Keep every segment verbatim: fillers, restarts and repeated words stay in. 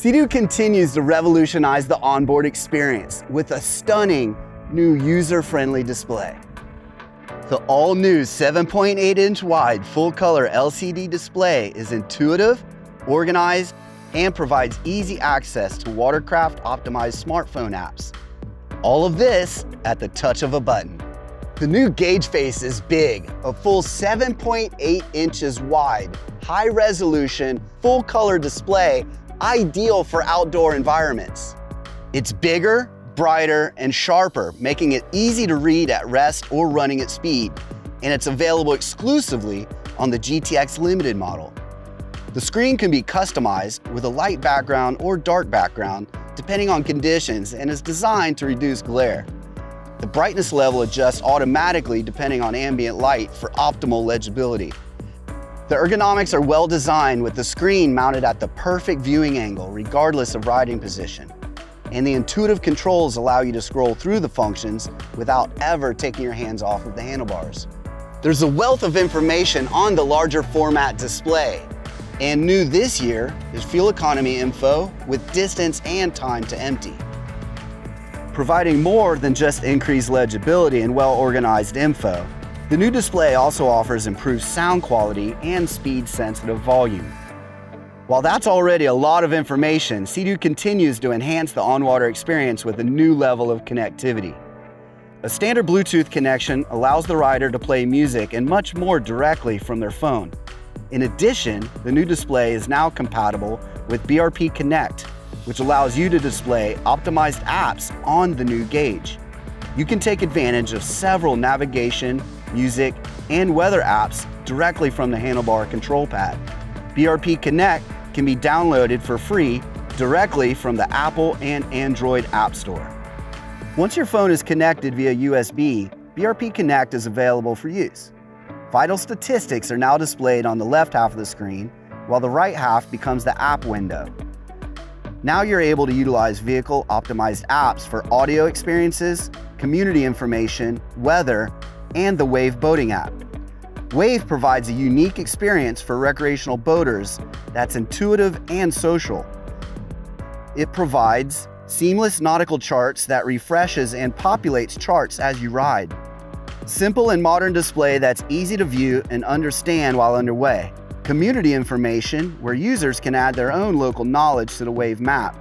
Sea-Doo continues to revolutionize the onboard experience with a stunning new user-friendly display. The all-new seven point eight inch wide full-color L C D display is intuitive, organized, and provides easy access to watercraft-optimized smartphone apps. All of this at the touch of a button. The new gauge face is big, a full seven point eight inches wide, high-resolution, full-color display ideal for outdoor environments. It's bigger, brighter, and sharper, making it easy to read at rest or running at speed, and it's available exclusively on the G T X Limited model. The screen can be customized with a light background or dark background, depending on conditions, and is designed to reduce glare. The brightness level adjusts automatically depending on ambient light for optimal legibility. The ergonomics are well designed, with the screen mounted at the perfect viewing angle regardless of riding position. And the intuitive controls allow you to scroll through the functions without ever taking your hands off of the handlebars. There's a wealth of information on the larger format display. And new this year is fuel economy info with distance and time to empty, providing more than just increased legibility and well-organized info. The new display also offers improved sound quality and speed-sensitive volume. While that's already a lot of information, Sea-Doo continues to enhance the on-water experience with a new level of connectivity. A standard Bluetooth connection allows the rider to play music and much more directly from their phone. In addition, the new display is now compatible with B R P Connect, which allows you to display optimized apps on the new gauge. You can take advantage of several navigation, music, and weather apps directly from the handlebar control pad. B R P Connect can be downloaded for free directly from the Apple and Android App Store. Once your phone is connected via U S B, B R P Connect is available for use. Vital statistics are now displayed on the left half of the screen, while the right half becomes the app window. Now you're able to utilize vehicle-optimized apps for audio experiences, community information, weather, and the Wave boating app. Wave provides a unique experience for recreational boaters that's intuitive and social. It provides seamless nautical charts that refreshes and populates charts as you ride. Simple and modern display that's easy to view and understand while underway. Community information where users can add their own local knowledge to the Wave map.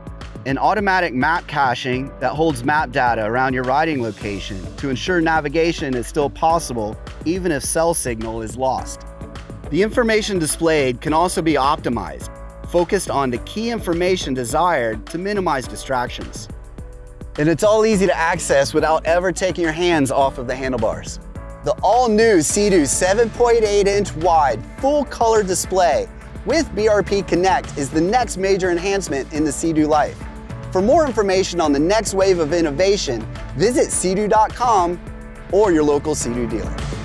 An automatic map caching that holds map data around your riding location to ensure navigation is still possible even if cell signal is lost. The information displayed can also be optimized, focused on the key information desired to minimize distractions. And it's all easy to access without ever taking your hands off of the handlebars. The all-new Sea-Doo seven point eight inch wide full-color display with B R P Connect is the next major enhancement in the Sea-Doo life. For more information on the next wave of innovation, visit sea doo dot com or your local Sea-Doo dealer.